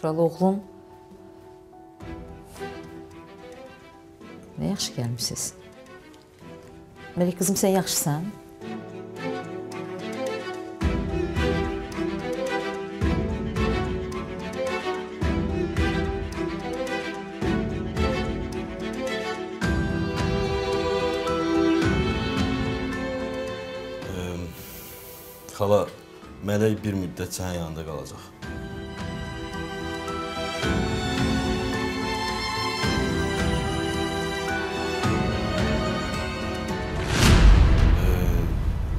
Tural oğlum, ne yaxşı gəlmişsiniz. Melek kızım, sen yaxşısan. Xala, Melek bir müddət sənin yanında qalacaq.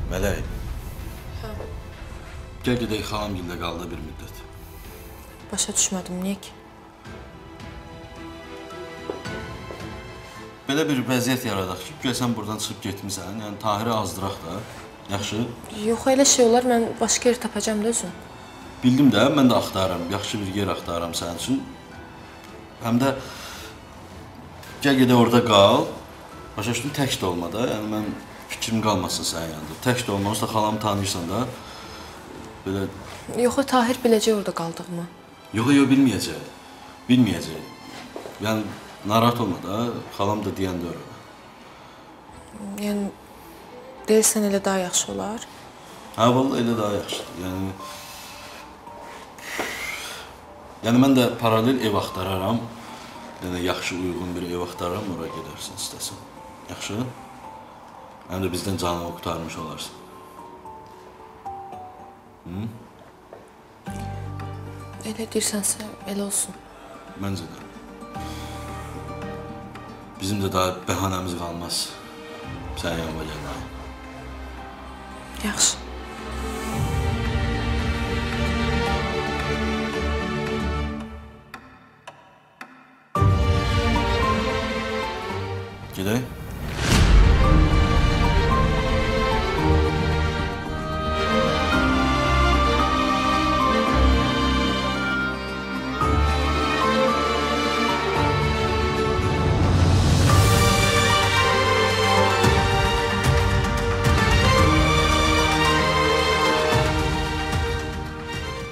Mələk, gəl gedək xalamgildə qaldı bir müddət. Başa düşmədim, niyə ki? Belə bir vəziyyət yaradaq ki, gəlsən buradan çıxıb getmirsən, yəni Tahiri azdıraq da, yaxşı? Yox, elə şey olar, mən başqa yer tapacam da özüm. Bildim də, mən də axtarıram, yaxşı bir yer axtarıram sənin üçün. Həm də gəl gedək orada qal, başa düşdüm, tək də olma da, yəni mən... Fikrim qalmasın sənin yanında. Tək də olmamız da xalamı tanıyırsan da, belə... Yox, Tahir biləcək orada qaldığımı. Yox, bilməyəcək. Bilməyəcək. Yəni, narahat olma da, xalam da deyəndə öyrənə. Yəni, deyilsən elə daha yaxşı olar? Hə, vallahi elə daha yaxşıdır. Yəni, mən də paralel ev axtararam. Yəni, yaxşı, uyğun bir ev axtararam, oraya gedərsən, istəsən. Yaxşı? Həm də bizdən canını qurtarmış olarsın. Elə deyirsənsə, elə olsun. Məncə də. Bizim də daha bəhanəmiz qalmaz. Sən yanıma gəlməyə. Yaxşı. Gedək.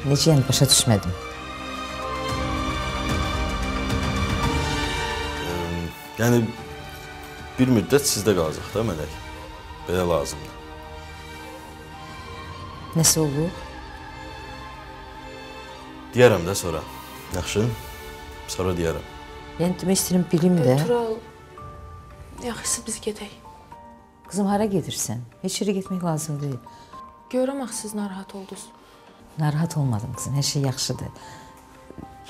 Necə yəni, başa düşmədim. Yəni, bir müddət sizdə qalacaq da, Mələk. Belə lazımdır. Nəsə olur? Deyərəm də sonra. Yaxşı, sonra deyərəm. Yəni, demək istəyirəm, bilim də. Tural, yaxşısı biz gedək. Qızım, hara gedirsən? Heç yerə getmək lazım deyil. Görəm, siz narahat oldunuz. Narahat olmadım qızım, hər şey yaxşıdır.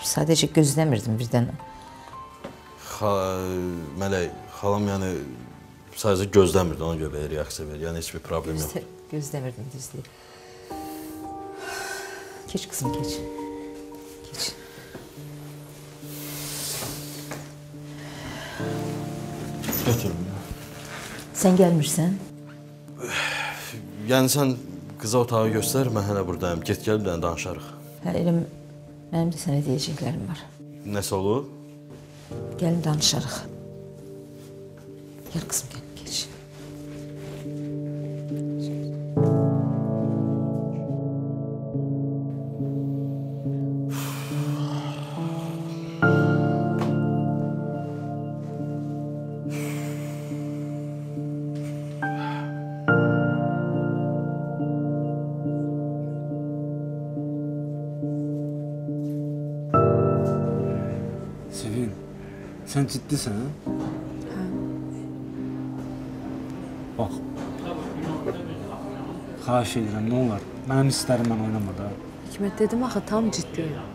Sadəcə gözləmirdim birdən. Mələk, xalam yəni sadəcə gözləmirdi, ona görə belə reaksiya verir. Yəni, heç bir problem yox. Gözləmirdim, düz deyil. Keç qızım, keç. Keç. Götürüm ya. Sən gəlmirsən? Yəni, sən qıza otağı göstər, mən hələ buradayım. Get gəlib də danışarıq. Hə, eləm, mənim də sənə deyəcəklərim var. Nəsə olub? Gəlin, danışarıq. Gəl qızım, gəl. Sən ciddisən, hə? Hə. Bax, xahiş edirəm, nə olar? Mənim istərim, mən oynamadım. Hikmət, dedim axı, tam ciddiyəm.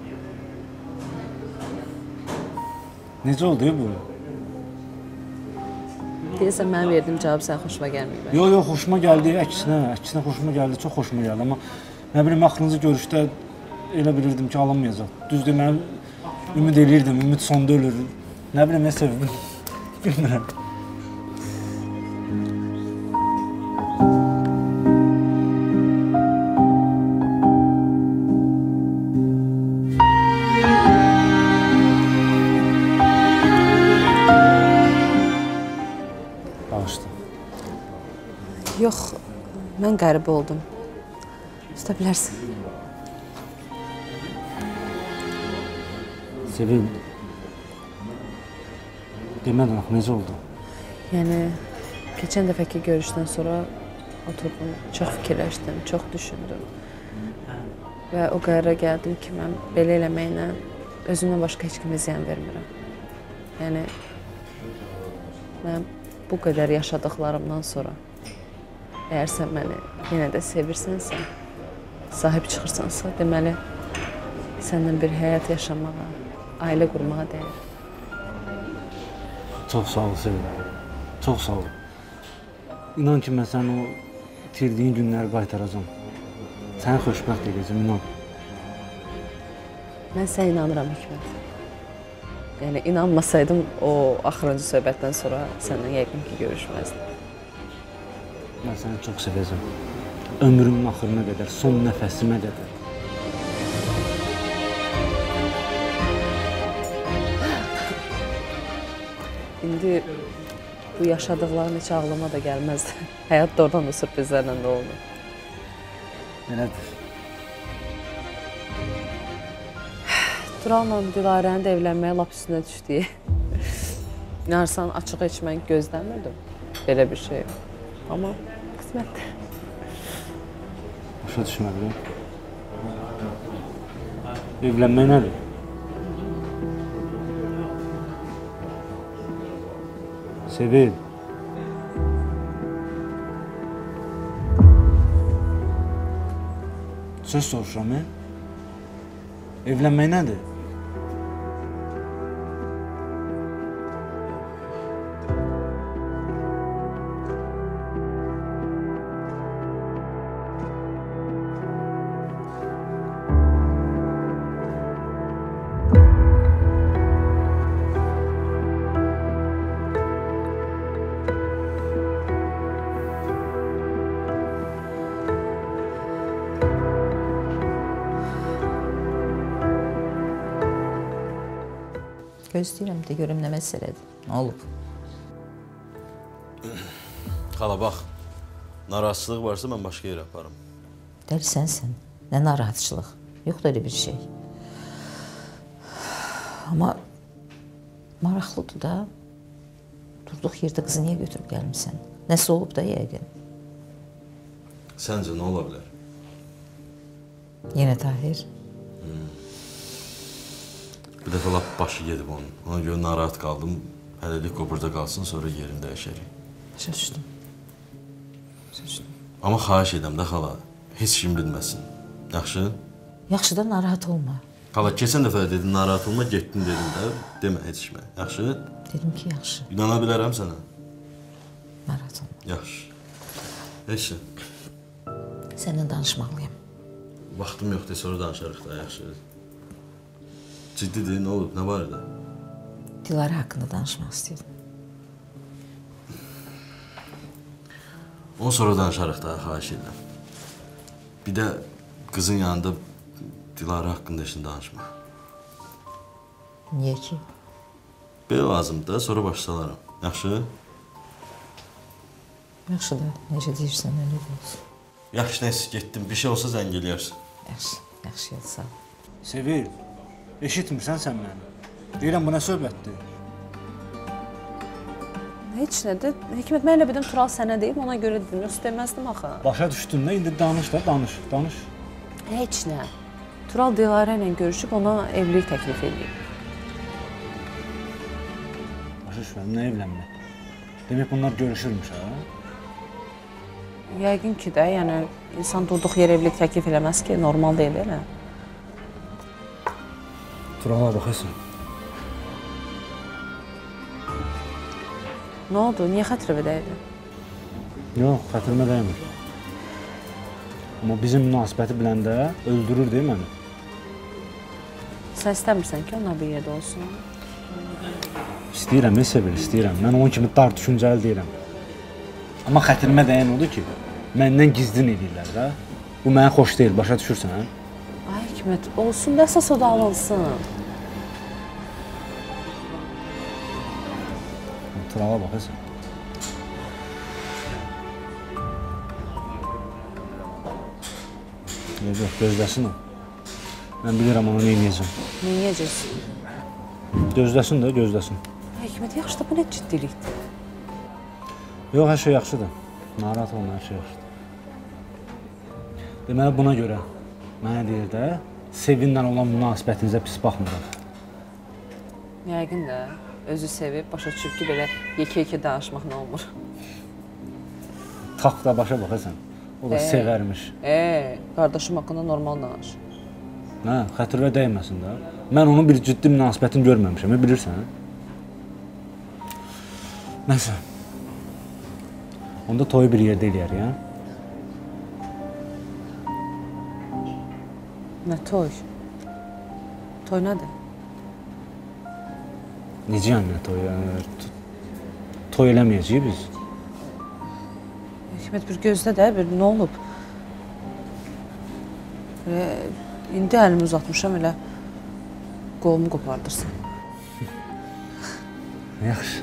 Necə oldu ya bu? Deyəsən, mən verdim cavab, sən xoşuma gəlməyib. Yox, yox, xoşuma gəldi, əksinə xoşuma gəldi, çox xoşuma gəldi. Amma nə bilim, axırıncı görüşdə elə bilirdim ki, alınmayacaq. Düzdür, mən ümid eləyirdim, ümid sonda ölürdüm. Nə biləm, nə sevdim, bilmirəm. Bağışla. Yox, mən qəribə oldum. Usta bilərsən. Sevin. Demədən, necə oldu? Yəni, keçən dəfəki görüşdən sonra oturdum, çox fikirləşdim, çox düşündüm. Və o qərara gəldim ki, mən belə eləməklə özümdən başqa heç kimə ziyan vermirəm. Yəni, mən bu qədər yaşadıqlarımdan sonra, əgər sən məni yenə də sevirsənsə, sahib çıxırsansa, deməli, səndən bir həyat yaşamağa, ailə qurmağa dəyər. Çox sağ ol, sevinəm. Çox sağ ol. İnan ki, mən sən o itirdiyin günləri qaytaracam. Səni xoşbəxt edəcəm, inan. Mən sənə inanıram, Hikmət. Yəni, inanmasaydım, o axırıncı söhbətdən sonra səndən yəqin ki, görüşməzdim. Mən səni çox sevəcəm. Ömrümün axırına qədər, son nəfəsimə qədər. İndi bu yaşadıqlarım heç ağlama da gəlməzdi. Həyat da oradan da sürprizlərlə də oldu. Belədir. Tural'la Dilarəni də evlənməyə lap üstünə düşdüyü. İnarsan, açığı heç mən gözləmirdim. Belə bir şey. Amma qismətdir. Başa düşmədim. Evlənmək nədir? Sevin. Söz soruşuram, evlənmək nədir? Gözləyirəm də, görəm nə məsələdir. Nə olub? Xala, bax, narahatçılıq varsa mən başqa yerə aparım. Dəli sənsən, nə narahatçılıq? Yoxdur elə bir şey. Amma maraqlıdır da, durduq yerdə qızı niyə götürüb gəlmirsən? Nəsə olub da, yəqin. Səncə nə ola bilər? Yenə Tahir? Bir defa lap başı yedim onun. Ona göre narahat kaldım. Hələlik o burada qalsın, sonra yerini dəyişərik. Sözdüm. Sözdüm. Amma xahiş edəm də xala, heç kim bilməsin. Yaxşı? Yaxşı da narahat olma. Xala, keçən dəfə dedin narahat olma, getdin dedin də. Demə heç kimə. Yaxşı? Dedim ki, yaxşı. İnana bilərəm sənə. Narahat olma. Yaxşı. Yaxşı. Səninlə danışmalıyam. Vaxtım yoxdur, sonra danışarıq da, yaxşı. Ciddidir, nə olub, nə var idi? Dilara hakkında danışmak istedim. Ondan sonra danışarıq da, xahiş edirəm. Bir de kızın yanında Dilara hakkında işini danışma. Niye ki? Belə lazım da, sonra başlalarım. Yaxşı? Yaxşı da, necə deyirsən, öyle olsun. Yaxşı, neyse, getdim. Bir şey olsa zəng eləyərsən. Yaxşı, yaxşı, sağ ol. Sevil, eşitmirsən sən məni? Deyirəm, bu nə söhbətdir? Heç nədir. Hikmət, mən elə bildim, Tural sənə deyib, ona görə dedim. Yox, deməzdim axı. Başa düşdün də, indi danış da, danış. Heç nə. Tural Dilara ilə görüşüb, ona evlilik təklif edib. Başa düşmürəm, nə evlənmək? Demək, bunlar görüşürmüş, ha? Yəqin ki də, yəni, insan durduq yer evlilik təklif eləməz ki, normal deyil, elə? Turala baxasın. Nə oldu? Niyə xətrəmə dəydi? Yox, xətrəmə dəymir. Amma bizim münasibəti biləndə öldürür, deyil məni? Sən istəmirsən ki, onlar bir yerdə olsun? İstəyirəm, istəyirəm. Mən onun kimi dar düşüncəli deyirəm. Amma xətrəmə dəyən odur ki, məndən gizlin edirlər də. Bu mənə xoş deyil, başa düşürsən, hə? Ay Hikmət, olsun da əsas o da alınsın. Turala baxasın. Yox, gözləsin o. Mən bilirəm onu neyniyəcəm. Neyniyəcəksin? Gözləsin də, gözləsin. Hikmət, yaxşı da bu nə ciddilikdir? Yox, hər şey yaxşıdır. Narahat olma, hər şey yaxşıdır. Deməli, buna görə mənə deyir də, sevinlə olan münasibətinizə pis baxmırıq. Yəqin də. Özü sevib, başa düşüb ki, belə yekə-yekə danışmaq nə olmur? Tax da başa baxasan, o da sevərmiş. Qardaşım haqqında normal danış. Hə, xətirə dəyməsin də. Mən onun bir ciddi münasibətini görməmişəm, bilirsən, hə? Nəsə, onda toyu bir yerdə eləyərik, hə? Nə toy? Toy nədir? Necə yəni toy? Toy eləməyəcəyik biz. Hikmət, bir gözlə də, bir nə olub? İndi əlimi uzatmışam, elə qolumu qopardırsam. Yaxşı.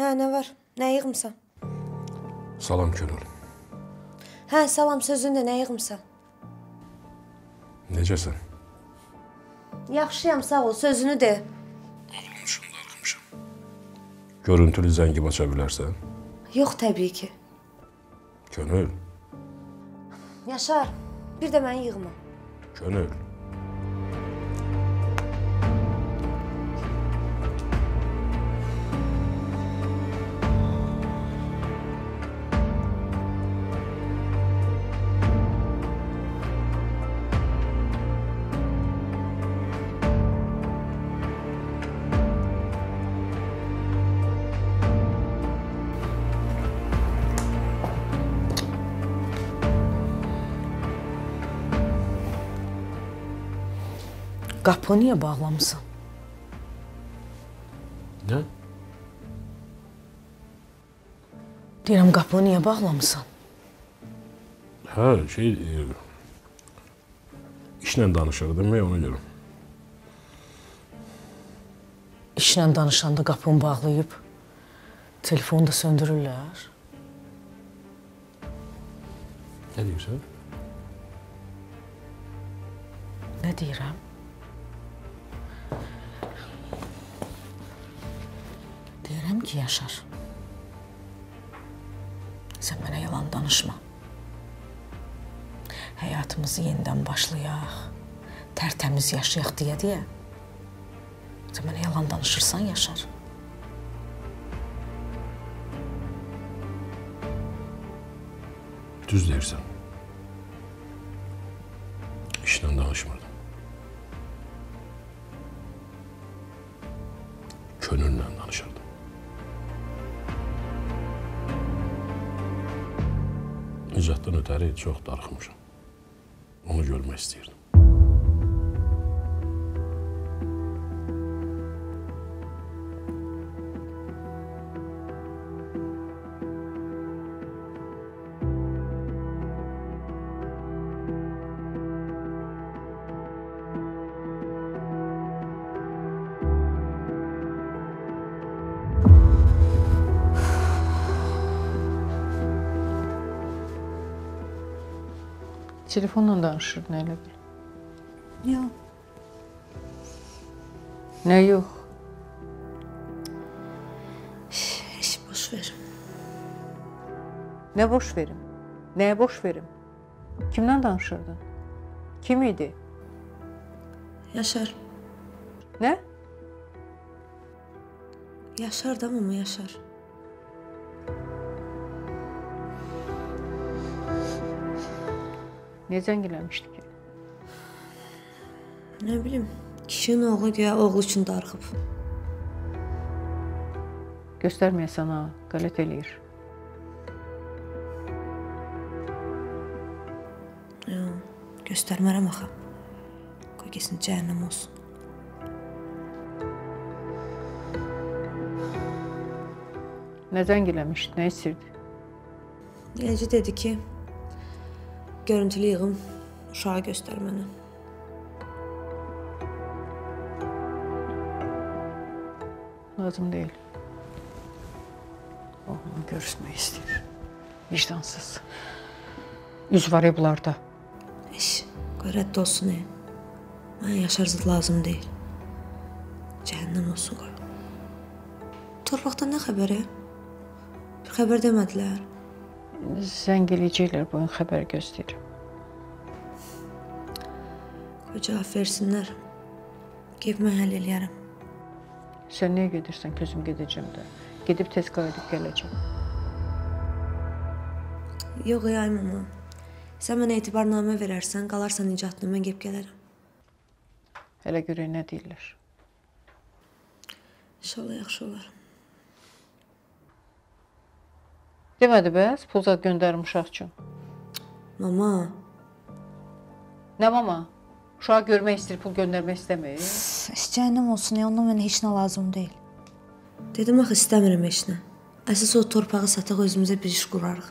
Hə, nə var? Nə yığmısan? Salam, könül. Hə, salam sözündə nə yığmısan? Necəsən? Yaxşıyam, sağ ol, sözünü de. Almışım, darıxmışam. Görüntülü zəngi baça bilərsən? Yox, təbii ki. Könül. Yaşar, bir də məni yığma. Könül. Kapı niye bağlamışsın? Ne? Deyirəm, kapı niye bağlamışsın? Ha, işle danışırdım ve ona göre. İşle danışanda kapını bağlayıp telefonu da söndürürler. Ne diyorsun? Ne deyirəm? Deyirəm ki, Yaşar, sen bana yalan danışma. Hayatımızı yeniden başlayaq, tertemiz yaşayaq diye. Sen bana yalan danışırsan, Yaşar. Düz deyirsən. İşle danışmadım. Könülle danışırdım. Nicatdan ötəri çox darıxmışam. Onu görmək istəyirdim. Telefonla danışırdın elə bil. Yox. Nə yox? Heç boş verim. Nə boş verim? Nəyə boş verim? Kimdən danışırdın? Kim idi? Yaşar. Nə? Yaşar da mı Yaşar? Niye zengirlenmişti ki? Ne bileyim, kişinin oğlu ya oğlu için darıxıb. Göstermeye sana, qalet eləyir. Göstermərəm axı. Qoy kesin cəhənnəm olsun. Ne zengirlenmişti, ne istirdi? Elci dedi ki, görüntülü yığım uşağı göstər mənə. Lazım deyil. Oğlunu görüşmək istəyir. Vicdansız. Üz var ya bunlarda. İş, qoy rədd olsun. Mənə Yaşarsız lazım deyil. Cəhənnəm olsun qoy. Torpaqdan nə xəbəri? Bir xəbər demədilər. Zəng eləyəcəklər, bugün xəbər gözləyirəm. Qoy cavab versinlər. Gedib mən həll eləyərəm. Sən niyə gedirsən? Gözüm gedəcəm də. Gedib tez qayıdıb gələcəm. Yox, ay mama. Sən mənə etibarnamə verərsən, qalarsan icatını, mən gedib gələrəm. Hələ görək nə deyirlər? İnşallah yaxşı olar. Demədi bəs, pul zad göndərim uşaq üçün. Mama. Nə mama? Uşağı görmək istəyir, pul göndərmək istəmir. Cəhənnəm olsun, ondan mənə heç nə lazım deyil. Dedim axı, istəmirəm heç nə. Əsas o torpağı sataq, özümüzə bir iş qurarıq.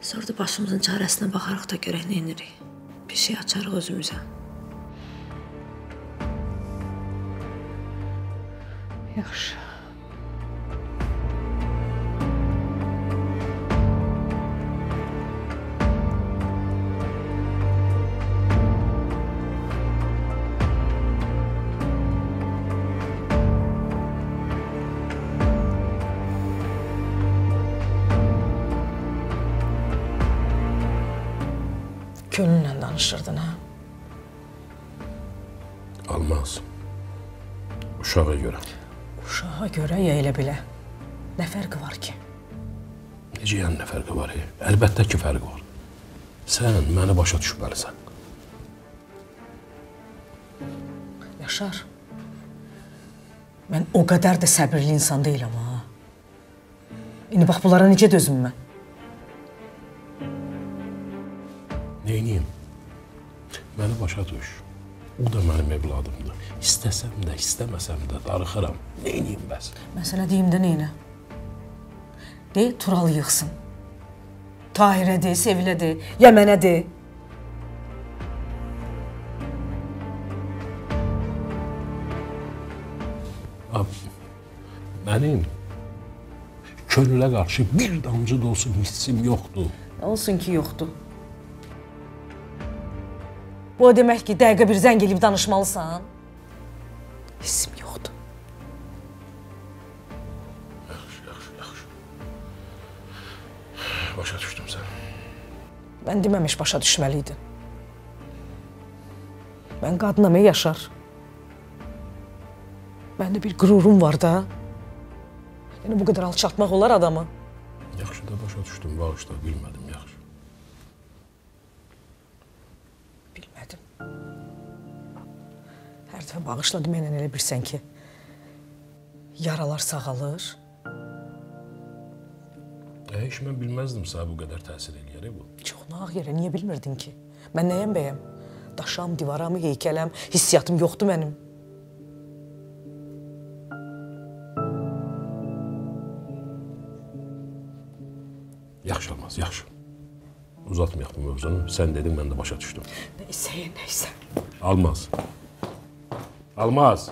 Sonra da başımızın çarəsinə baxarıq da görək nə edirik. Bir şey açarıq özümüzə. Yaxşı. Könlünlə danışırdın, ha? Almaz. Uşağa görə. Uşağa görə ya elə bilə. Nə fərqi var ki? Necə yəni nə fərqi var? Əlbəttə ki, fərqi var. Sən məni başa düşməlisən. Yaşar, mən o qədər də səbirli insan deyiləm, ha? İndi bax, bunlara necə dözüm mən? Neyniyim? Məni başa düş. O da mənim evladımdır. İstəsəm də, istəməsəm də darıxıram. Neyniyim bəs? Məsələ deyim də neynə? De, Tural yıxsın. Tahirə de, Sevilə de, Yəmənə de. Mənim könülə qarşı bir damcı da olsun hissim yoxdur. Olsun ki, yoxdur. Bu o demək ki, dəqiqə bir zəng eləyib danışmalısan. Hissim yoxdur. Yaxşı, yaxşı, yaxşı. Başa düşdüm sən. Mən deməmiş başa düşməliydin. Mən qadınam, ey Yaşar. Məndə bir qürurum var da. Yəni, bu qədər alçaltmaq olar adamı. Yaxşı da başa düşdüm, bağışla, bilmədim, yaxşı. Bilmədim. Hər dəfə bağışla deməyən elə bilsən ki, yaralar sağalır. Heç, mən bilməzdim sənə bu qədər təsir eləyər, bu. Çox nağ yerə, niyə bilmirdin ki? Mən nəyəm bəyəm? Daşam, divaram, heykələm, hissiyatım yoxdur mənim. Yaxşı olmaz, yaxşı. Uzatmayaq bu mövzunu. Sən dedin, mən də başa düşdüm. Neysə, neysə. Almaz. Almaz.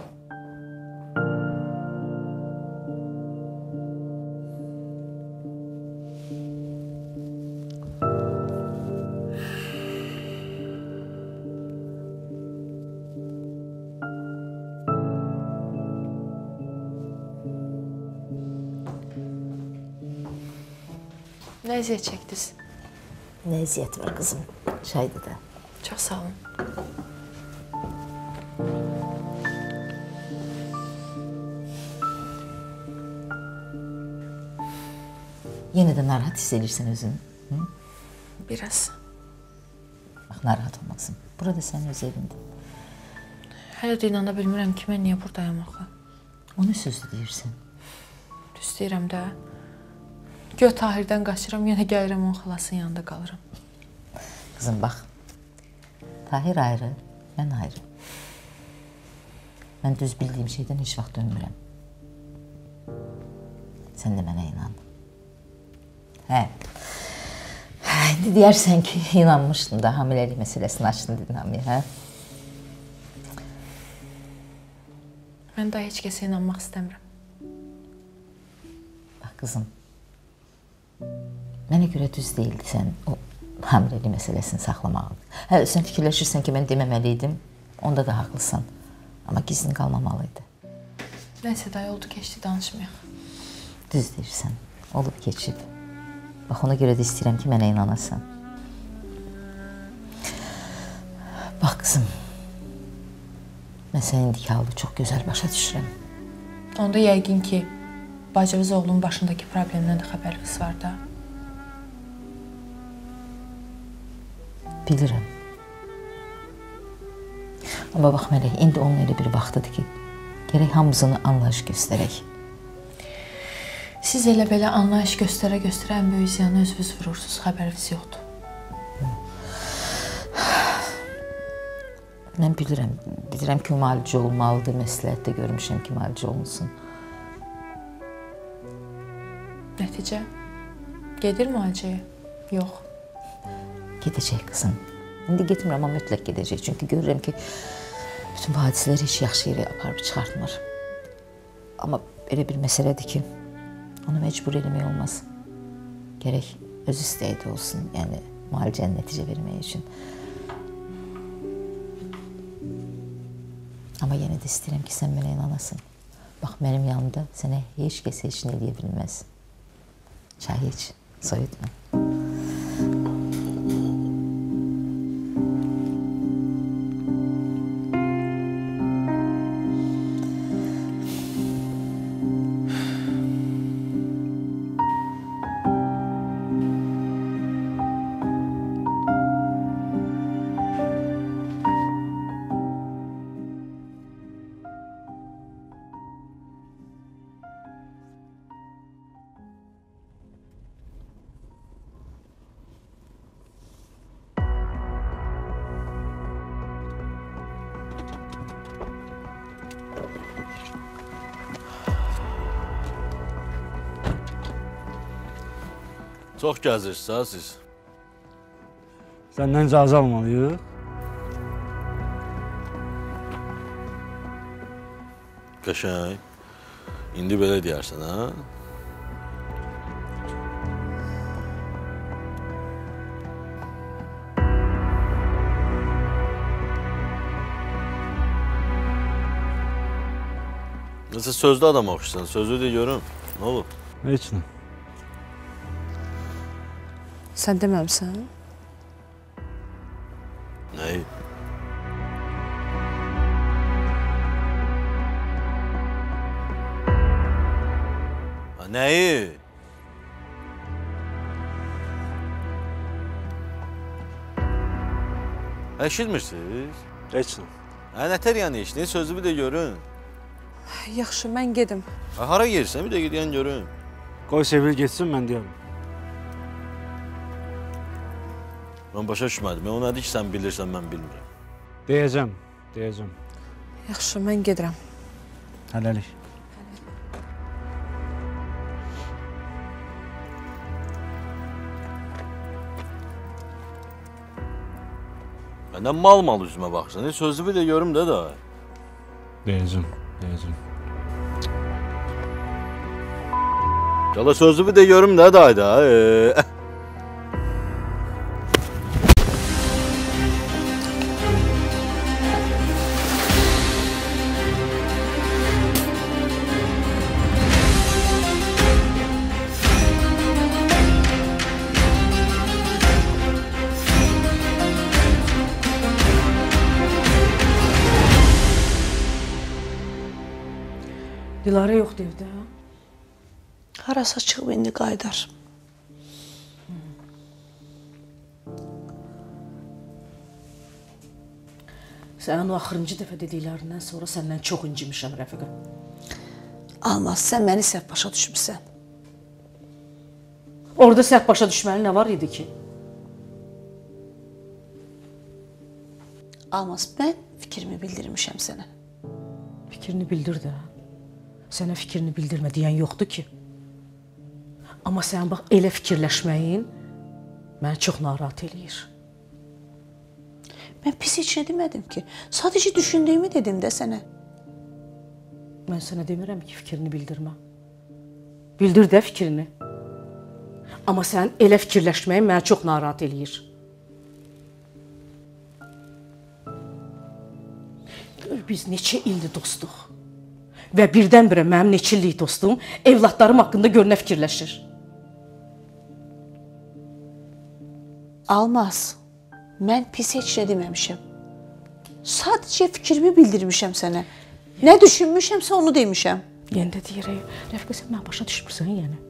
Ne eziyet çektiniz? Ne eziyet var kızım? Çaydı da. Çok sağ olun. Yine de narahat hissedirsen özünü. Hı? Biraz. Bak narahat olmaksın. Burada sen öz evinde. Hala da inanabilmirəm ki, mən niye buradayım axı? Onu sözlü deyirsin. Düz deyirəm de. Gör Tahir'dən qaçıram, yenə gəlirəm onun xalasının yanında qalıram. Kızım bax, Tahir ayrı, mən ayrı. Mən düz bildiyim şeyden heç vaxt dönmürəm. Sən de mənə inan. Hə, indi deyərsən ki, inanmışdın da hamiləlik məsələsini açdın dedin hamiyə, hə? Mən daha heç kəsə inanmaq istəmirəm. Bax kızım, mənə görə düz deyildi sən o hamiləli məsələsini saxlamağın. Hə, sən fikirləşirsən ki, mən deməməliydim, onda da haqlısan. Amma gizlin qalmamalıydı. Nəysə, dayı oldu, keçdi, danışmayaq. Düz deyirsən, olub keçib. Bax, ona görə də istəyirəm ki, mənə inanasan. Bax, qızım, mən sənin indiki halını çox gözəl başa düşürəm. Onda yəqin ki, bacımız oğlunun başındakı problemdən də xəbəriniz var da. Bilirəm. Amma bax, Mələk, indi onun elə bir vaxtıdır ki, gərək hamısını anlayış göstərək. Siz elə belə anlayış göstərə ən böyük ziyanı özünüz vurursunuz, xəbəriniz yoxdur. Mən bilirəm, ki, müalicə olmalıdır, məsləhətdə görmüşəm ki, müalicə olunsun. Nəticə, gedir müalicəyə? Yox. Gedəcək qızım. İndi getmirəm, amma mütləq gedəcək. Çünki görürəm ki, bütün bu hadisələr heç yaxşı yerə aparıb çıxartmır. Amma elə bir məsələdir ki, onu məcbur eləmək olmaz. Gərək öz istəyi də olsun, yəni müalicənin nəticə vermək üçün. Amma yenə də istəyirəm ki, sən mənə inanasın. Bax, mənim yanımda sənə heç kəs heç nə eləyə bilməz. Çay iç, soyutma. Çox gəzirsiniz siz. Səndən icazə almalıyıq. Qəşəng. İndi belə deyərsən, ha? Nəsə sözlü adam oxuşsan, sözlü deyə görüm. Nə olub? Heç nə. Sən deməmsən? Nəyi? Nəyi? Eşitmirsiniz? Heç nə. Nətər yəni heç nə? Sözlü bir də görün. Yaxşı, mən gedim. Hara gelirsən? Bir də gedən görün. Qoy Sevil geçsin, mən deyərim. Mən başa düşmədim. O nədir ki, sən bilirsən, mən bilmirəm. Deyəcəm, deyəcəm. Yaxşı, mən gedirəm. Hələlik. Məndən mal-mal üzümə baxırsan. Sözlü bir də görüm də da. Deyəcəm, deyəcəm. Gələ sözlü bir də görüm də da. Dilara yoxdur evdə, ha? Harasa çıxıb indi qaydar. Sənin o axırıncı dəfə dediklərindən sonra səndən çox incimişəm, Rəfiqə. Almaz, sən məni səhv başa düşmüsən. Orada səhv başa düşməli nə var idi ki? Almaz, mən fikrimi bildirmişəm sənə. Fikrini bildirdi, ha? Sənə fikrini bildirmə deyən yoxdur ki. Amma sən bax, elə fikirləşməyin məni çox narahat eləyir. Mən pis heç nə demədim ki. Sadəcə düşündüyümü dedim də sənə. Mən sənə demirəm ki, fikrini bildirmə. Bildir də fikrini. Amma sən elə fikirləşməyin məni çox narahat eləyir. Gör, biz neçə ildir dostuq. Və birdən-birə mənim neçillik dostum evlatlarım haqqında görünə fikirləşir. Almaz, mən pis heç nə deməmişəm. Sadəcə fikrimi bildirmişəm sənə. Nə düşünmüşəmsə onu demişəm. Yenə də deyirəm, Rəfiqə, sən mənə başa düşmürsən yəni.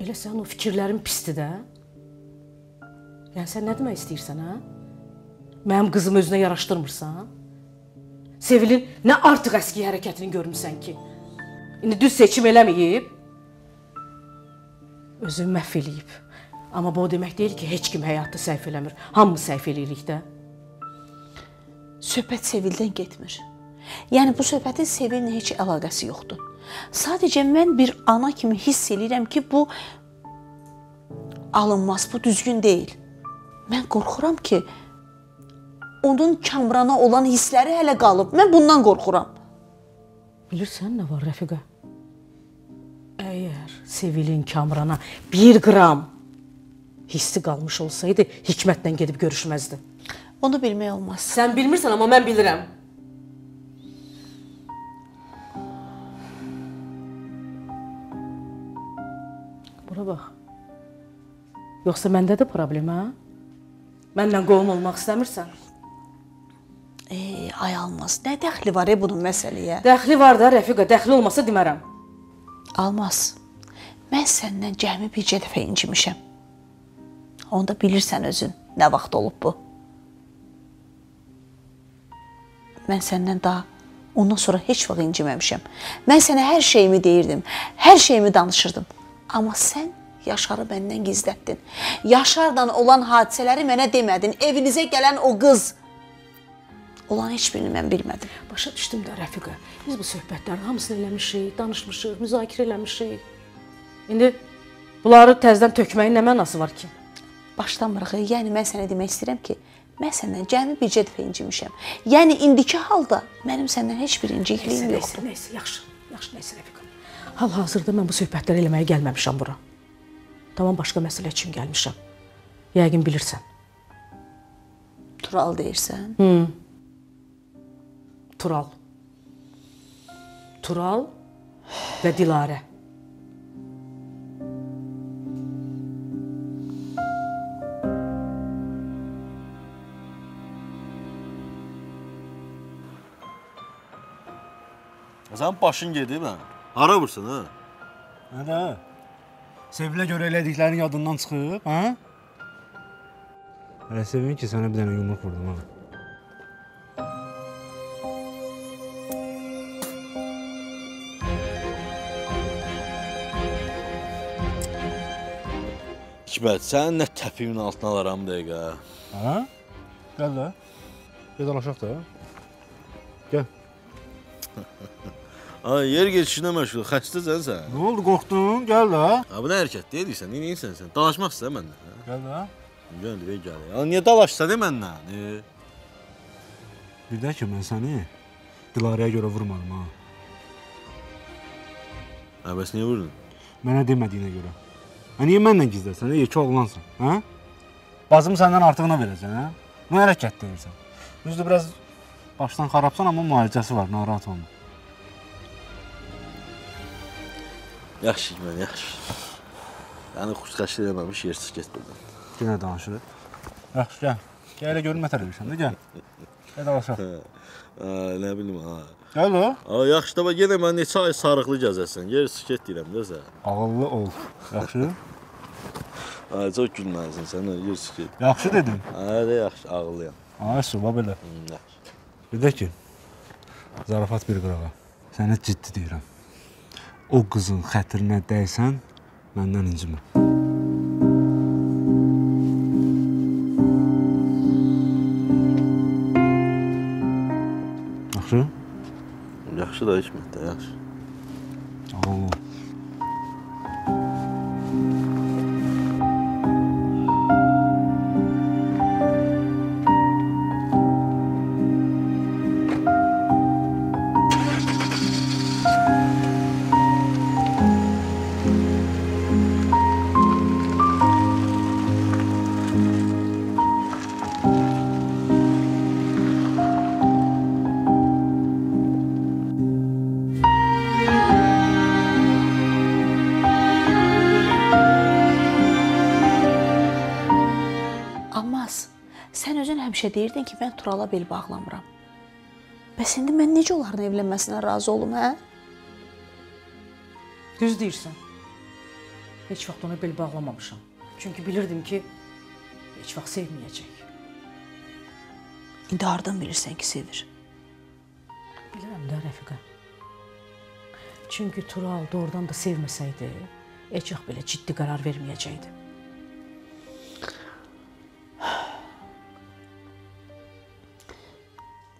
Elə sənin o fikirlərin pisdir də. Yəni sən nə demək istəyirsən, ha? Mənim qızımı özünə yaraşdırmırsan? Sevilin nə artıq əski hərəkətini görmüsən ki? İndi düz seçim eləməyib, özünü məhv eləyib. Amma bu o demək deyil ki, heç kim həyatda səhv eləmir. Hamı səhv eləyirik də. Söhbət Sevildən getmir. Yəni bu söhbətin Sevillə heç əlaqəsi yoxdur. Sadəcə mən bir ana kimi hiss eləyirəm ki, bu alınmaz, bu düzgün deyil. Mən qorxuram ki, onun Kamrana olan hissləri hələ qalıb. Mən bundan qorxuram. Bilirsən nə var, Rəfiqə? Əgər Sevilin Kamrana bir qram hissi qalmış olsaydı, Hikmətlə gedib görüşməzdi. Onu bilmək olmaz. Sən bilmirsən, amma mən bilirəm. Bura bax. Yoxsa məndə də problem, ha? Mənlə qovum olmaq istəmirsən? Ay Almaz, nə dəxli var bunun məsələyə? Dəxli var da, Rəfiqə, dəxli olmasa demərəm. Almaz, mən səndən cəmi bircə dəfə incimişəm. Onda bilirsən özün, nə vaxt olub bu. Mən səndən daha ondan sonra heç vaxt inciməmişəm. Mən sənə hər şeyimi deyirdim, hər şeyimi danışırdım. Amma sən Yaşarı məndən gizlətdin. Yaşardan olan hadisələri mənə demədin. Evinizə gələn o qız... Olan heç birini mən bilmədim. Başa düşdüm də, Rəfiqə. Biz bu söhbətlərin hamısını eləmişik, danışmışıq, müzakirə eləmişik. İndi Bunları təzdən tökməyin nə mənası var ki? Başlamırıq. Yəni mən sənə demək istəyirəm ki, mən səndən cəmi bircə dəfə incimişəm. Yəni indiki halda mənim səndən heç bir incikliyim yoxdur. Neyse, yaxşı, Rəfiqəm. Hal-hazırda mən bu söhbətləri eləməyə gəlməmişəm bura. Tamam, başqa məsələ üçün gəlmişəm. Yəqin bilirsən. Tural deyirsən? Tural və Dilarə. Sən başın gedib, hə? Hara vursun, hə? Hə də, Sevilə görə elədiklərin yadından çıxıb, hə? Hələ sevim ki, sənə bir dənə yumruq vurdum, hə? Hikmət, sən nə təpimin altına alaram dəqiqə, hə? Hə? Gəl də. Gəl alaşaq da, hə? Gəl. Yer geçişinə məşğul, xəstəsən sən. Nə oldu, qorxdun? Gəl də. Bu nə hərəkət deyirsən, neyinsən sən? Dalaşmaq istəyir məndən. Gəl də. Gəl, niyə dalaşsan məndən? Bir də ki, mən səni Dilarəyə görə vurmadım, ha. Bəs niyə vurdun? Mənə demədiyinə görə. Niyə məndən gizləsən, iki oğlansın, hə? Bazımı səndən artığına verəcən, hə? Nə hərəkət deyirsən? Düzdür, biraz başdan xarabsan, amma müalicəsi var, narahat olma. Yaxşı Hikmət, yaxşı. Yəni, xuşqaşlı eləməmiş, yersiz get buradan. Yenə danışırıq. Yaxşı, gəl. Gəl elə görün, mətər edilmişəm, gəl. Gəl dalaşaq. Nə bilim, ha. Gəl o. Yaxşı da, yenə mən neçə ay sarıqlı gəzəsən, yersiz get deyirəm, dəsə. Ağıllı ol. Yaxşı? Çox gülməlisin, sən yersiz get. Yaxşı dedim. Hədə, yaxşı, ağıllıyam. Suba belə. Bir də ki, zarafat bir qırağa. Sənə ciddi deyirəm. O qızın xətrinə dəysən, məndən incimə. Yaxşı? Yaxşı da, Hikmət də, yaxşı. Ağol. Həmişə deyirdin ki, mən Turala bel bağlamıram. Bəs indi mən necə onların evlənməsinə razı olum, hə? Düz deyirsən. Heç vaxt ona bel bağlamamışam. Çünki bilirdim ki, heç vaxt sevməyəcək. İndi hardan bilirsən ki, sevir? Bilirəm də, Rəfiqə. Çünki Tural doğrudan da sevməsəydi, heç vaxt belə ciddi qərar verməyəcəkdi.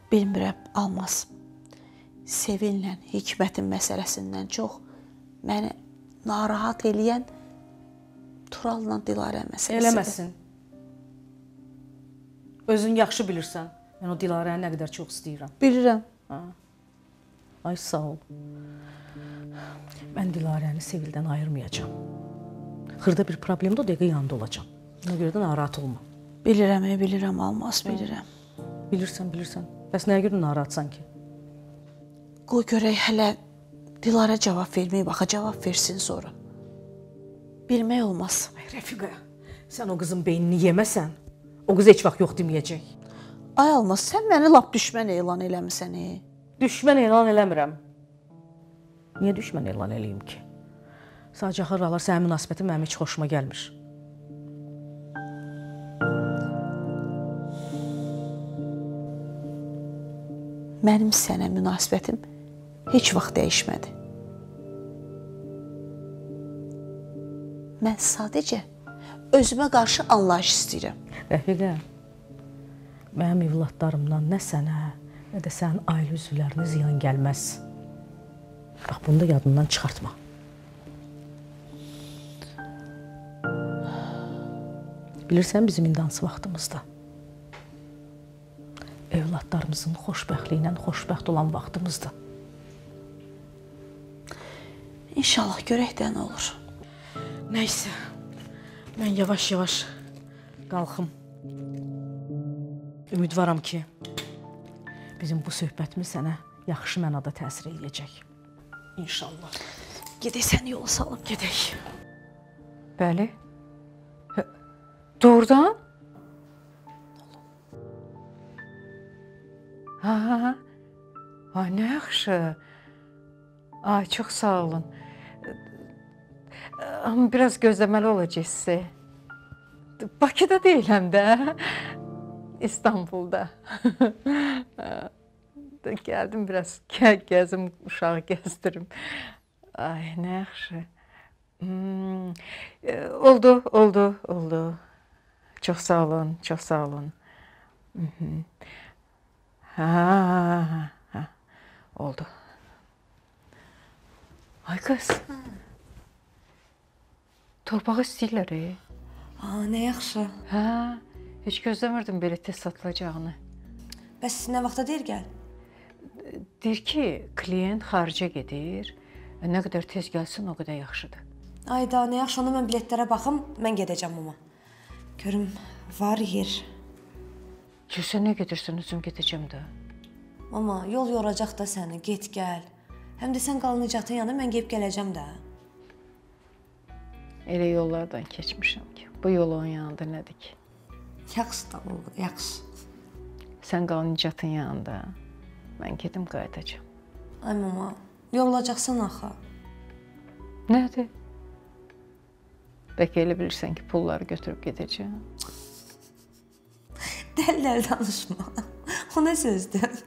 Bilmirəm, Almaz. Sevinlə, Hikmətin məsələsindən çox məni narahat eləyən Turalla Dilarə məsələsidir. Eləməsin. Özün yaxşı bilirsən, mən o Dilarəni nə qədər çox istəyirəm. Bilirəm. Ay, sağ ol. Mən Dilarəni Sevildən ayırmayacam. Xırda bir problemdə o dəqiqə yanında olacam. Ona görə də narahat olma. Bilirəm, bilirəm, Almaz, bilirəm. Bilirsən. Bəs nəyə görə narahatsan ki? Qoy görək, hələ Dilarə cavab verməyə baxa, cavab versin sonra. Bilmək olmaz. Ay, Rəfiqə, sən o qızın beynini yeməsən, o qız heç vaxt yox deməyəcək. Ay, Almaz, sən məni lap düşmən elan eləmirsən, ey? Düşmən elan eləmirəm. Niyə düşmən elan eləyim ki? Sadəcə xaralar sənə münasibəti mənim heç xoşuma gəlmir. Mənim sənə münasibətim heç vaxt dəyişmədi. Mən sadəcə özümə qarşı anlayış istəyirəm. Rəfiqə, mənim evlatlarımdan nə sənə, nə də sənin ailə üzvlərinə ziyan gəlməz. Bax, bunu da yadından çıxartma. Bilirsən bizim indans vaxtımızda evladlarımızın xoşbəxtliyinə xoşbəxt olan vaxtımızdır. İnşallah görək də nə olur. Nəysə, mən yavaş-yavaş qalxım. Ümidvaram ki, bizim bu söhbətimiz sənə yaxşı mənada təsir edəcək. İnşallah. Gedək səni yola salıb, gedək. Bəli. Doğrudan? Ha, ne yaxşı. Ay, çok sağ olun. Ama biraz gözləməli olacaq sizi. Bakıda deyiləm də. İstanbul'da. Geldim biraz gəzim, uşağı gəzdirim. Ay, ne yaxşı. Oldu, oldu, oldu. Çok sağ olun, çok sağ olun. Ha, oldu. Ay kız. Torpağı istəyirlər, ha, ne yaxşı. Ha, heç gözləmirdim belə tez satılacağını. Bəs nə vaxta deyir gəl? Deyir ki, klient xarica gedir. Nə qədər tez gəlsin, o qədər yaxşıdır. Ayda, nə yaxşı, onu mən biletlərə baxım, mən gedəcəm ona. Görüm, var yer. Gülsən, nə gedirsən, üzüm gedəcəm də. Mama, yol yoracaq da səni, get gəl. Həm də sən qalınacaqdan yanına mən gəlib gələcəm də. Elə yollardan keçmişəm ki, bu yol onun yanında nədir ki? Yaxşı da olur, yaxşı. Sən qalınacaqdan yanında, mən gedim qayıtacam. Ay mama, yorulacaqsan axı. Nədir? Bəlkə elə bilirsən ki, pulları götürüb gedəcəm. Dəllər danışma. O nə sözdür?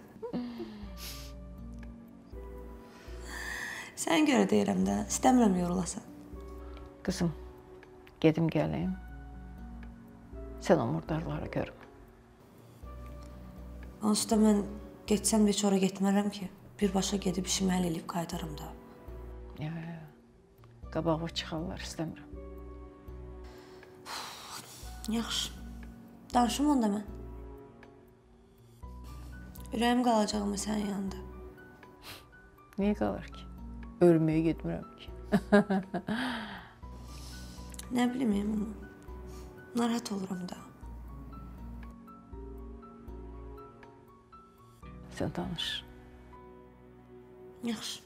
Sən görə deyirəm də, istəmirəm yorulasan. Qızım, gedim gələyim. Sən o murdarları görmə. Onsuz da mən geçsəm də heç ora getmərəm ki, birbaşa gedib işimi həll eləyib qayıdarım da. Qabağa çıxarlar, istəmirəm. Yaxşı, danışım onda mən. Ürəyim qalacağımı sənin yanında. Niyə qalır ki? Ölməyə getmirəm ki. Nə bilməyəm onu. Narahat olurum da. Sən danış. Yaxşı.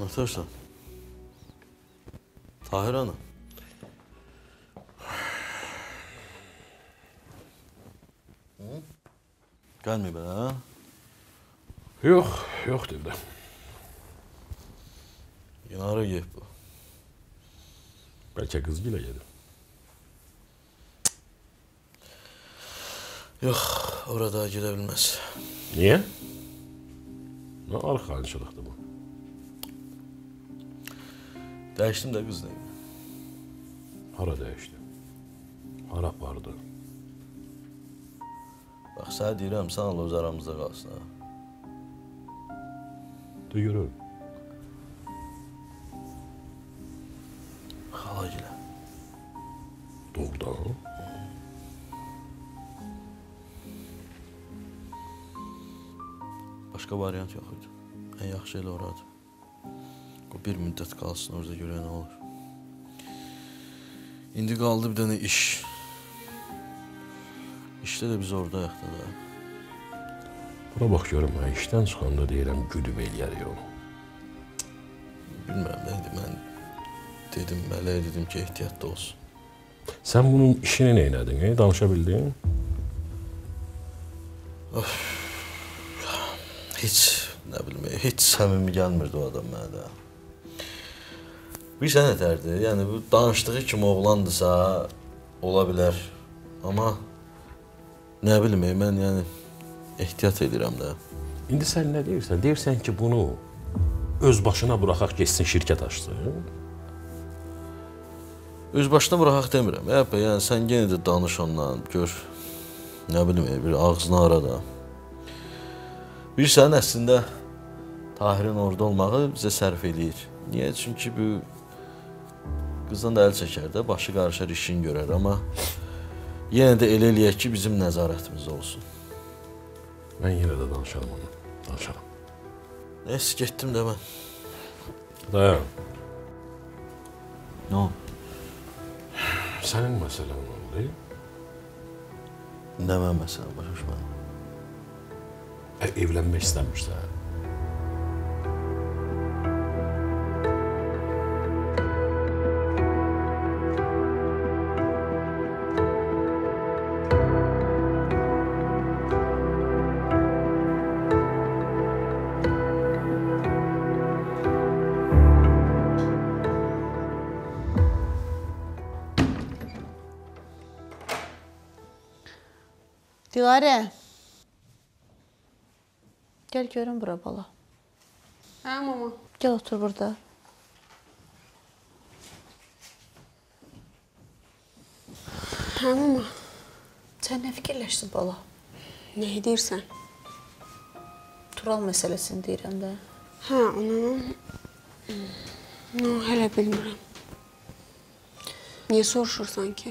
Natasha, Tahir Hanım. Gelmiyor bana ha? Yok, yok evde. Yine ara gelip bu. Belki kız bile geldi. Yok, orada gidebilmez. Niye? Ne arkancılıktı bu? Değiştim de kız neyim? Hara değiştim? Hara vardı? Bak, sana deyirəm, sana da öz aramızda qalsın ha. De görürüm. Xala gilə. Doğrudan? Başka variant yok idi. En yaxşı elə oradır. O bir müddət qalsın, orada görə nə olur. İndi qaldı bir dənə iş. İşdə də biz orada yaxda da. Buna bax görüm, işdən çıxanda deyirəm, güdüb eləyərik onu. Bilmirəm, neydi, mən dedim, mələ dedim ki, ehtiyatda olsun. Sən bunun işini neynədin, danışa bildin? Of, heç, nə bilmək, heç səmimi gəlmirdi o adam mənə də. Bir sənə tərdi, yəni bu danışdığı kimi oğlandısa, ola bilər. Amma nə bilmək, mən yəni ehtiyat edirəm də. İndi sən nə deyirsən? Deyirsən ki, bunu öz başına buraxaq, geçsin şirkət açsın. Öz başına buraxaq demirəm. Yəni sən yenə də danış ondan, gör ne bileyim, bir ağzını ara da. Bilirsən, əslində Tahirin orada olmağı bizə sərf eləyir. Niyə? Çünki bu qızdan da əl çəkər də, başı qarışar, işini görər, amma yenə də elə eləyək ki, bizim nəzarətimiz olsun. Mən yenə də danışalım onu, danışalım. Neyse, getdim də mən. Dayan. Nə o? Sənin məsələn oldu? Nə mən məsələn, başa düşmədim. Evlənmək istəmirsə. Dilarə. Gəl görün bura, bala. Hə, mama. Gəl otur burada. Hə, mama. Sən nə fikirləşsin, bala? Nə edirsən? Tural məsələsini deyirəm də. Hə, onu hələ bilmirəm. Niyə soruşursan ki?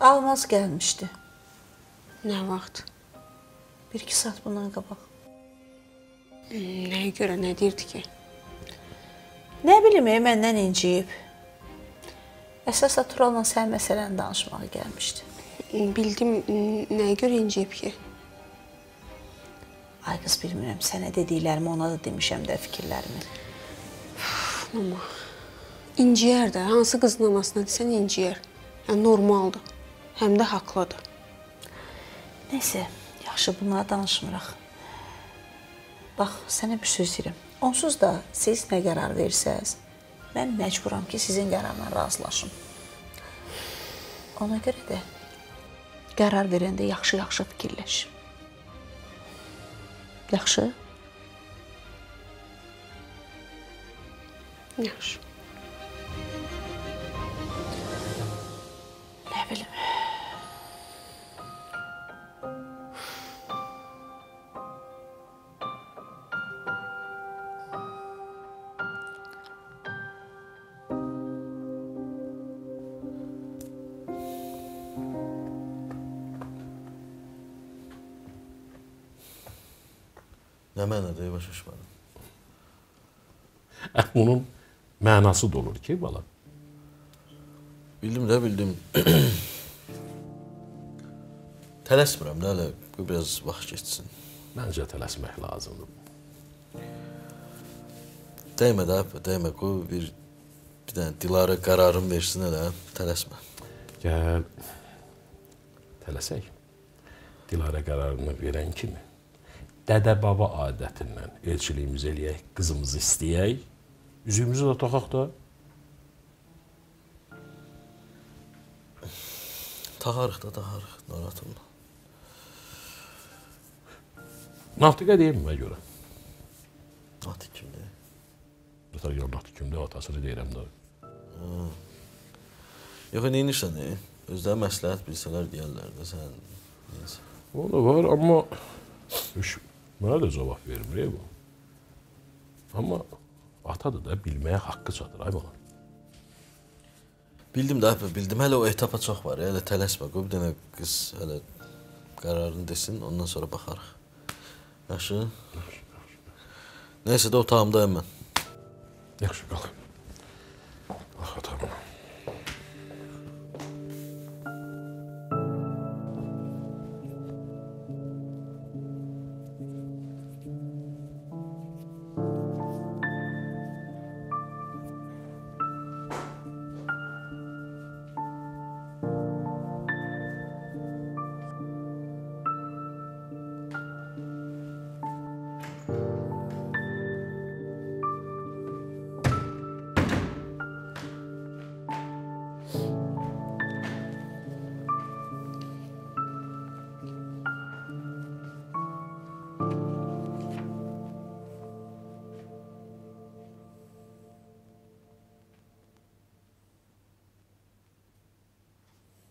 Almaz gəlmişdi. Nə vaxt? 1-2 saat bundan qabaq. Nəyə görə, nə deyirdi ki? Nə bilim, məndən inciyib. Əsasla Tural'la sən məsələni danışmağa gəlmişdi. Bildim, nəyə görə inciyib ki? Ay qız, bilmirəm, sənə dediklərimi, ona da demişəm də fikirlərimi. Mama, inciyər də, hansı qızın amasına desən inciyər. Normaldır, həm də haqlıdır. Neysə, yaxşı, bunlara danışmıraq. Bax, sənə bir söz deyirəm. Onsuz da siz nə qərar verirsəz, mən məcburam ki, sizin qərarla razılaşım. Ona görə də qərar verəndə yaxşı-yaxşı fikirləş. Yaxşı? Yaxşı. Nə bilim. Nə mənədə, başa düşmədim. Onun mənası da olur ki, bala. Bildim də, bildim. Tələsmirəm də, hələ biraz vaxt geçsin. Məncə tələsmək lazımdır. Dəymə də, dəymə, qoy bir dənə Dilara qərarım versin hələ, tələsmə. Gəl, tələsək. Dilara qərarını verən kimi? Dədə-baba adətindən elçiliyimiz eləyək, qızımızı istəyək, üzüyümüzü də toxaq da. Taxarıq da, taxarıq, naratımla. Natiqə deyim mə görə? Natiq kimdir? Natiq yox, Natiq kimdir, atasını deyirəm də. Yox, neyinirsən, özləri məsləhət bilsələr deyərlər də, sən neyinsən? O da var, amma... Mənə də cavab vermir, amma atadır da bilməyə haqqı çatır, ay bana. Bildim də, bildim. Hələ o etapa çox var, hələ tələsmə. Qoy bir dənə qız hələ qərarını desin, ondan sonra baxarıq. Yaxşı? Neysə də otağımdayım mən. Yaxşı, qalq. Qalq otağıma.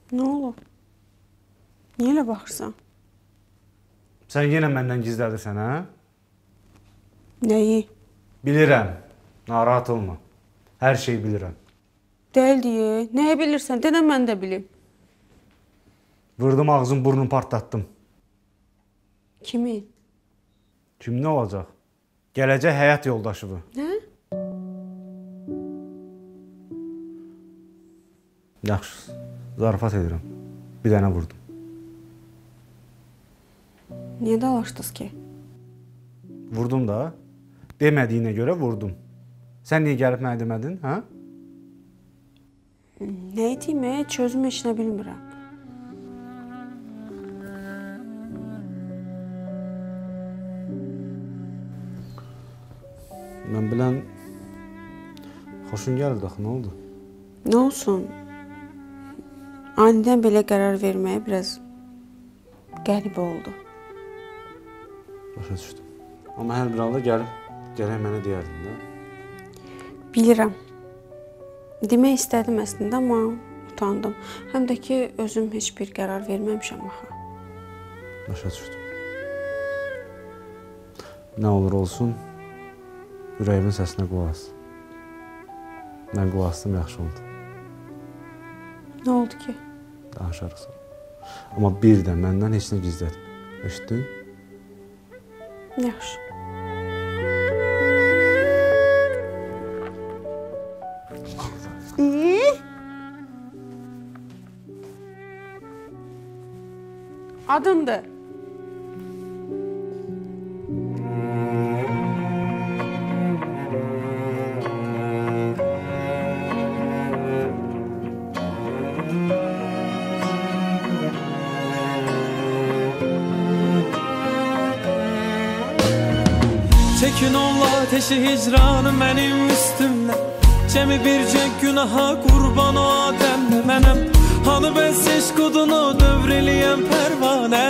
Nə olub? Niyə elə baxırsan? Sən yenə məndən gizlədirsən, hə? Nəyi? Bilirəm. Narahat olma. Hər şeyi bilirəm. Dəl deyə. Nəyə bilirsən? Denə mən də bilim. Vırdım ağzın burnunu partlattım. Kimin? Kim nə olacaq? Gələcək həyat yoldaşı bu. Nə? Yaxşı, zarafat edirəm. Bir dənə vurdum. Niyə dalaşdınız ki? Vurdum da. Demədiyinə görə vurdum. Sən niyə gəlib mənə demədin, hə? Nə edeyim, çözüm heç nə bilmirəm. Mən bilən, xoşun gəlirdi axı, nə oldu? Nə olsun? Anidən belə qərar verməyə biraz qəribə oldu. Başa düşdüm. Amma hər bir halda gələk mənə deyərdin, də? Bilirəm. Demək istədim əslində, amma utandım. Həm də ki, özüm heç bir qərar verməmişəm axı. Başa düşdüm. Nə olur olsun, ürəyimin səsinə qulaq as. Mən qulaq astım, yaxşı oldu. Nə oldu ki? Danışarıq sonra. Amma bir də məndən heç nə gizlətmə. Eşitdin? Yaxşı. Adındır. Çəkin Allah ateşi hicranı mənim üstümlə Cəmi bircə günaha qurban o Adəmlə mənəm Hanı bəz eşq odunu dövrəliyəm pərvanə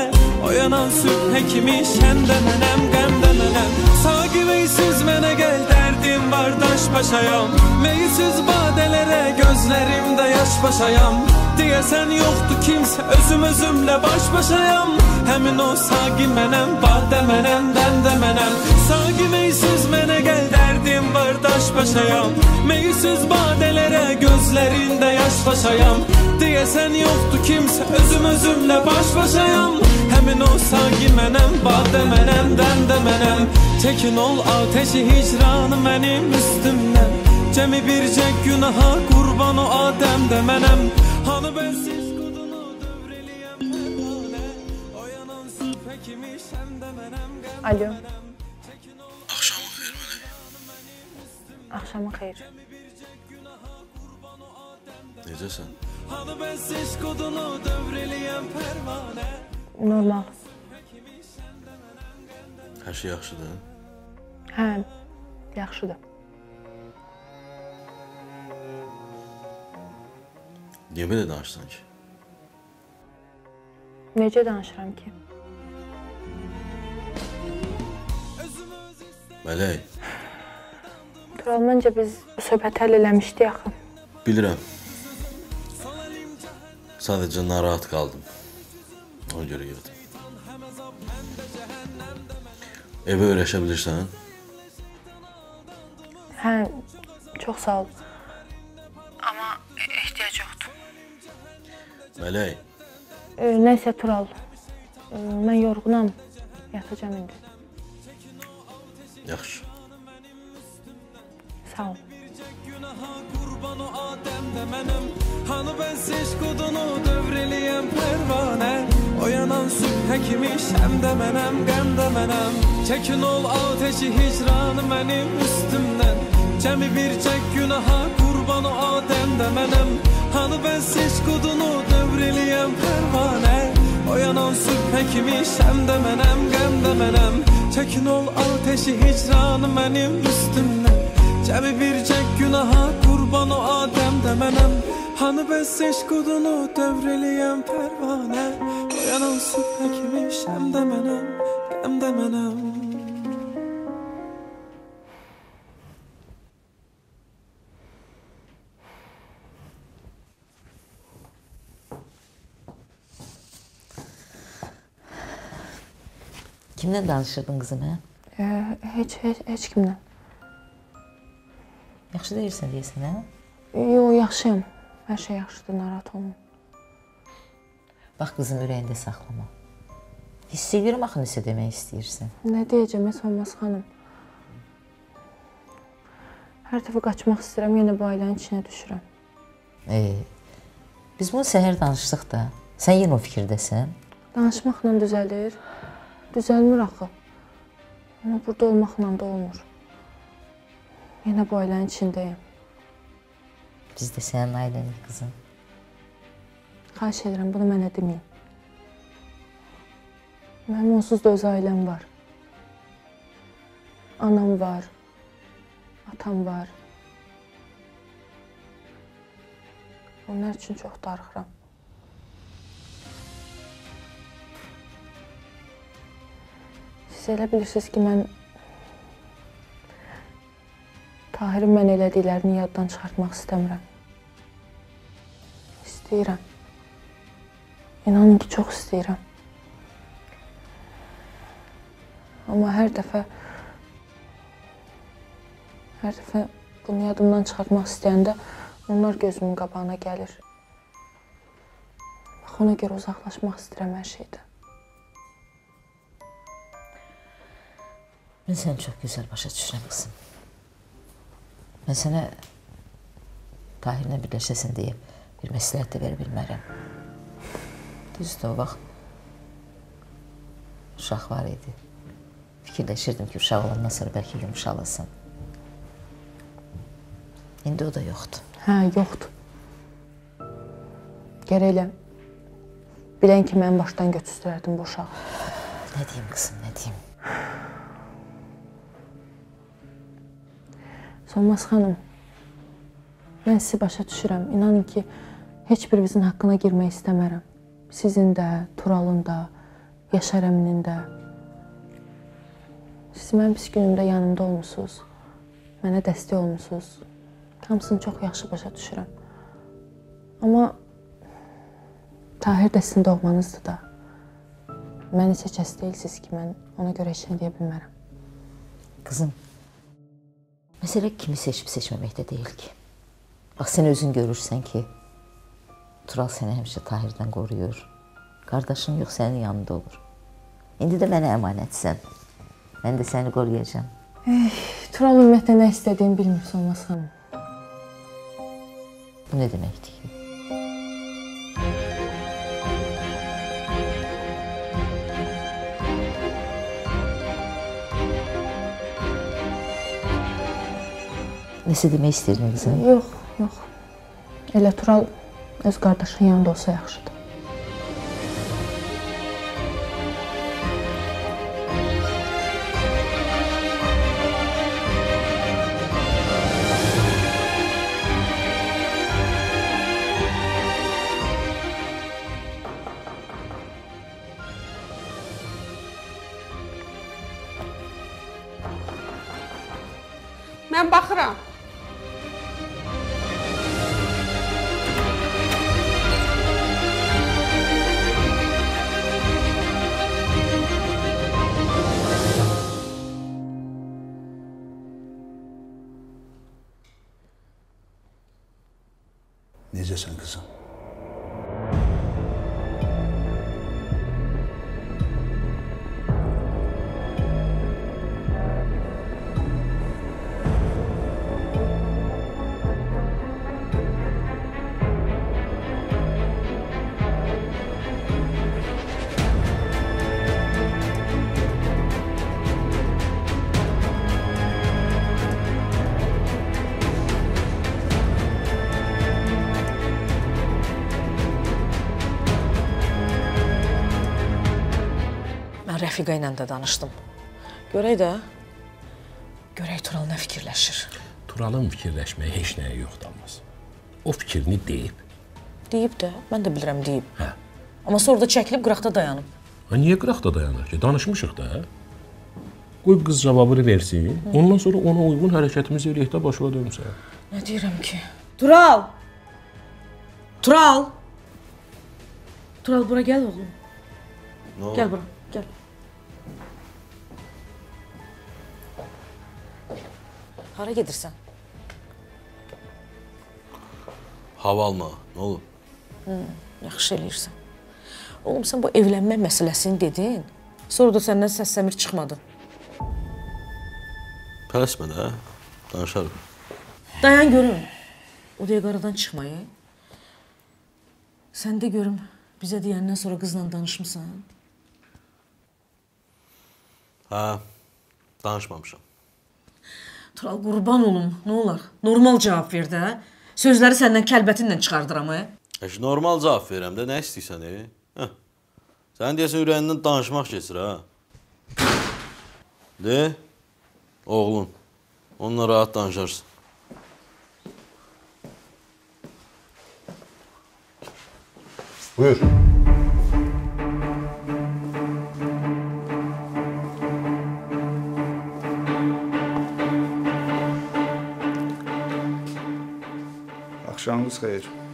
Oyanan sübhə kimi şəndə mənəm, qəmdə mənəm Saqivəysiz mənə gəl, dərdim var daş başayam Meysiz badələrə gözlərimdə yaş başayam Deyəsən yoxdur kimsə, özüm-özümlə baş başayam Həmin o saqi mənəm, badə mənəm, dəndə mənəm Saqi meysiz mənə gəl, dərdim var daş başayam Meysiz badələrə gözlərində yaş başayam Deyəsən yoxdur kimsə, özüm-özümlə baş başayam Həmin o saqi mənəm, badə mənəm, dəndə mənəm Çəkin ol ateşi hicranı mənim üstümdən Cəmi bircə günaha qurban o Adəmdə mənəm Hanı bəlsiz qudunu dövrəliyəm pərvanə Oyanan sübhə kimi şəmdə mənəm Alo Axşamın xeyr mənə Axşamın xeyr Necəsən? Hanı bəlsiz qudunu dövrəliyəm pərvanə Normal Hər şey yaxşıdır? Hə, yaxşıdır Niyə belə danışsan ki? Necə danışıram ki? Mələk. Duralmanca biz söhbət həll eləmişdik axı. Bilirəm. Sadəcə narahat qaldım. Ona görə girdim. Evə öyrəşə bilirsən? Hə, çox sağ ol. Amma ehtiyac yoxdur. Mələk. Nəysə, Tural. Mən yorğunam. Yatacam indi. Yaxşı. Sağ ol. Oyanan sübhə kimi şəmdə mənəm, qəmdə mənəm Çəkin ol ateşi hicranı mənim üstümdən Cəmi bircə günaha qurban o Adəmdə mənəm Hanı bəlsiz qudunu dövrəliyəm pərvanə Oyanan sübhə kimi şəmdə mənəm, qəmdə mənəm Çəkin ol ateşi hicranı mənim üstümdən Cəmi bircə günaha qurban o Adəmdə mənəm Hanı bəlsiz qudunu dövrəliyəm pərvanə Oyanan sübhə kimi şəmdə mənəm, qəmdə mənəm Kimden danışırdın kızım ha? Heç kimden. Yaxşı deyirsən deyəsən ha? Yo, yaxşıyım. Her şey yaxşıdır, narahat olma. Bax kızım, ürəyində saxlama. Hiss edirəm axı nəsə demək istəyirsən. Nə deyəcəm Solmaz xanım? Hər dəfə qaçmaq istəyirəm, yenə bu ailənin içinə düşürəm. Biz bunu səhər danışdıq da, sən yenə o fikirdəsən? Danışmaqla düzəlir, düzəlmir axı. Amma burada olmaqla da olmur. Yenə bu ailənin içindəyim. Biz də sənin ailənik qızım. Xahiş edirəm, bunu mənə deməyin. Mənim onsuz da öz ailəm var. Anam var, atam var. Onlar üçün çox darıxıram. Siz elə bilirsiniz ki, mən Tahirin mən elədiklərini yaddan çıxartmaq istəmirəm. İstəyirəm. İnanın ki, çox istəyirəm. Amma hər dəfə bunu yadımdan çıxartmaq istəyəndə onlar gözümün qabağına gəlir. Bax, ona görə uzaqlaşmaq istəyirəm hər şeydən. Mən səni çox gözəl başa düşürəm, qızım. Mən sənə Tahirlə birləşəsən deyə bir məsləhət də verə bilmərəm. Düzdür, o vaxt uşaq var idi. Fikirləşirdim ki, uşaq olandan sonra bəlkə yumuşalasın. İndi o da yoxdur. Hə, yoxdur. Gərək elə bilən ki, mən başdan götürdürərdim bu uşağı. Nə deyim, qızım, nə deyim? Solmaz xanım, mən sizi başa düşürəm. İnanın ki, heç birinizin haqqına girmək istəmərəm. Sizin də, Turalın da, Yaşar əminin də. Siz mənim pis günümdə yanımda olmusunuz, mənə dəstək olmusunuz. Hamısını çox yaxşı başa düşürəm. Amma Tahir də sizin doğmanızdır da. Mən heç kəs deyilsiniz ki, mən ona görə heç nə deyə bilmərəm. Qızım, məsələ kimi seçib seçməməkdə deyil ki. Bax, sən özün görürsən ki, Tural səni həmişə Tahirdən qoruyur. Qardaşın yox, sənin yanında olur. İndi də mənə əmanətsən. Mən də səni qoruyacam. Tural ümumiyyətlə nə istədiyini bilmir Solmaz xanım. Bu nə deməkdir ki? Nəsə demək istəyirdin qızım? Yox, yox. Elə Tural öz qardaşının yanında olsa yaxşıdır. Mən baxıram. Necəsən kızım? Rəfiqə ilə də danışdım. Görək Tural nə fikirləşir? Turalın fikirləşməyə heç nəyə yoxdur Almaz. O fikrini deyib. Deyib də, mən də bilirəm deyib. Hə. Amma sonra da çəkilib, qıraqda dayanıb. Niyə qıraqda dayanır ki? Danışmışıq da. Qoy qız cavabını versin. Ondan sonra ona uyğun hərəkətimizi eləyək də başladığım sənə. Nə deyirəm ki? Tural! Tural! Tural, bura gəl oğlum. Gəl bura, gəl. Hara gedirsən? Hava alma, ne olur? Yaxşı eləyirsən. Oğlum, sən bu evlənmə məsələsini dedin, sonra da səndən səs-səmir çıxmadı. Pələsmə də, danışarım. Dayan görüm, odaya qaradan çıxmayı. Sən də görüm, bizə deyəndən sonra qızla danışmısan? Hə, danışmamışam. Tural, qurban olum, nə olar? Normal cavab ver də. Sözləri səndən kəlbətinlə çıxardıram, hə? Əşi, normal cavab verəm də, nə istəyirsən, hə? Sən deyəsən, ürəyindən danışmaq keçir, hə? De, oğlum, onunla rahat danışarsın. Buyur. Akşamınız hayır.